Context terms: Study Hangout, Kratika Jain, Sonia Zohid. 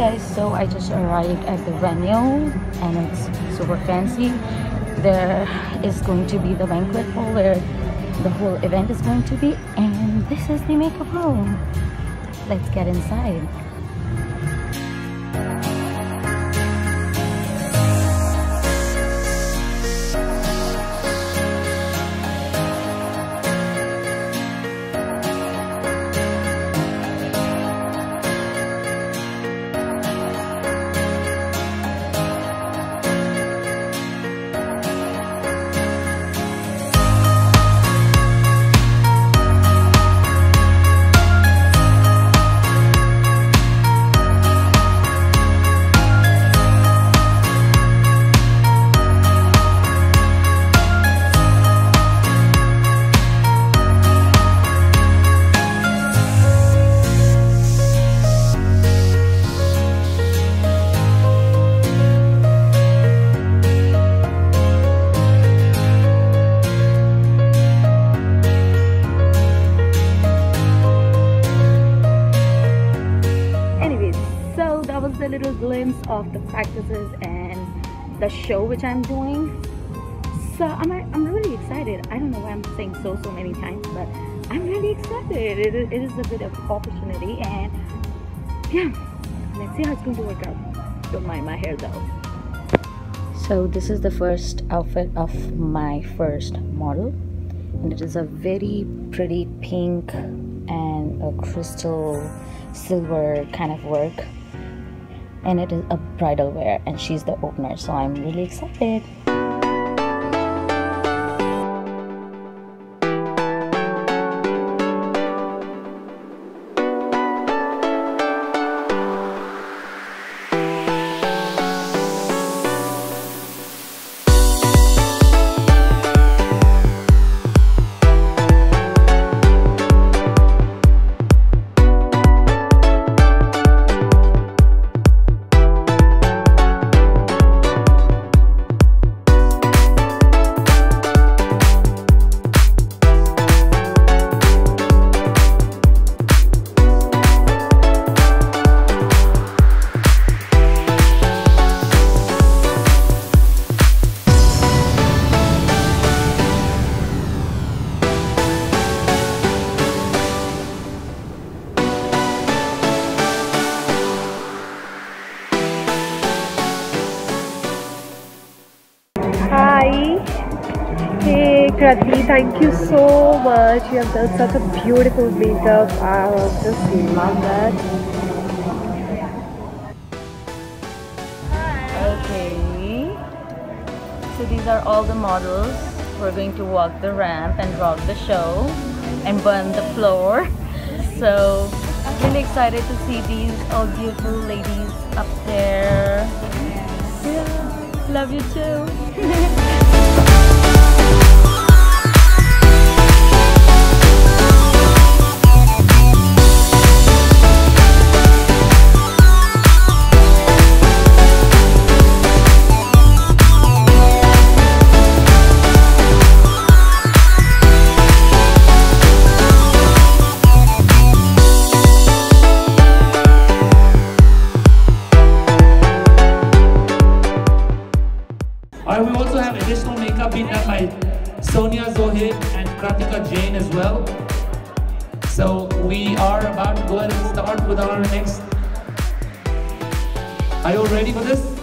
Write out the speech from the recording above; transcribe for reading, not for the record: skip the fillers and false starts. guys, so I just arrived at the venue and it's super fancy. There is going to be the banquet hall where the whole event is going to be, and this is the makeup room. Let's get inside. A little glimpse of the practices and the show which I'm doing, so I'm really excited. I don't know why I'm saying so many times, but I'm really excited. It is a bit of opportunity, and yeah, let's see how it's going to work out. Don't mind my hair though. So this is the first outfit of my first model, and it is a very pretty pink and a crystal silver kind of work, and it is a bridal wear, and she's the opener, so I'm really excited. Hey Krati, thank you so much. You have done such a beautiful makeup. I just love that. Okay, so these are all the models. We're going to walk the ramp and rock the show and burn the floor. So I'm really excited to see these all beautiful ladies up there. Yeah, love you too. We also have additional makeup being done by Sonia Zohid and Kratika Jain as well. So we are about to go ahead and start with our next. Are you all ready for this?